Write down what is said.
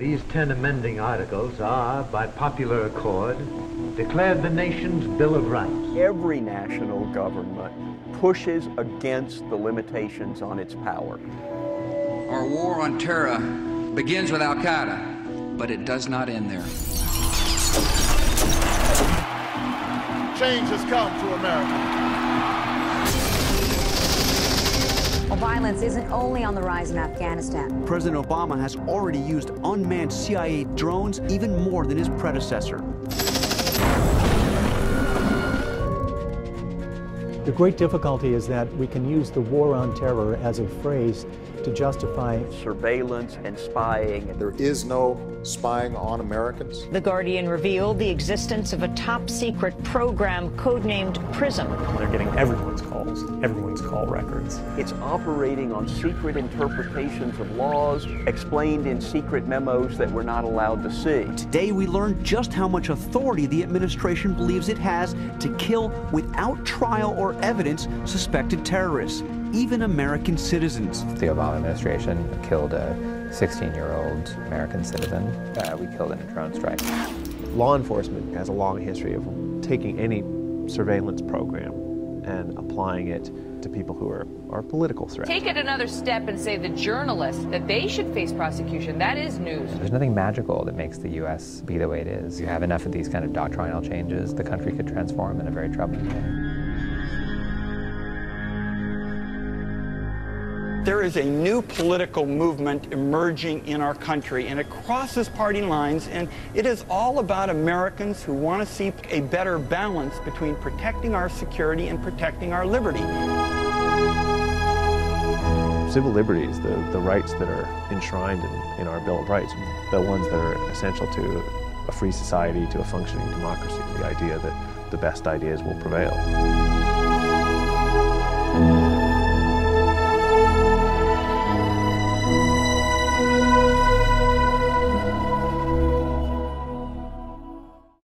These 10 amending articles are, by popular accord, declared the nation's Bill of Rights. Every national government pushes against the limitations on its power. Our war on terror begins with Al-Qaeda, but it does not end there. Change has come to America. Well, violence isn't only on the rise in Afghanistan. President Obama has already used unmanned CIA drones even more than his predecessor. The great difficulty is that we can use the war on terror as a phrase to justify surveillance and spying. There is no spying on Americans. The Guardian revealed the existence of a top-secret program codenamed PRISM. They're getting everyone's calls, everyone's call records. It's operating on secret interpretations of laws explained in secret memos that we're not allowed to see. Today we learned just how much authority the administration believes it has to kill without trial or evidence suspected terrorists, even American citizens. The Obama administration killed a 16-year-old American citizen. We killed in a drone strike. Law enforcement has a long history of taking any surveillance program and applying it to people who are political threats. Take it another step and say the journalists, that they should face prosecution. That is news. There's nothing magical that makes the U.S. be the way it is. You have enough of these kind of doctrinal changes, the country could transform in a very troubling way. There is a new political movement emerging in our country, and it crosses party lines, and it is all about Americans who want to see a better balance between protecting our security and protecting our liberty. Civil liberties, the rights that are enshrined in our Bill of Rights, the ones that are essential to a free society, to a functioning democracy, the idea that the best ideas will prevail.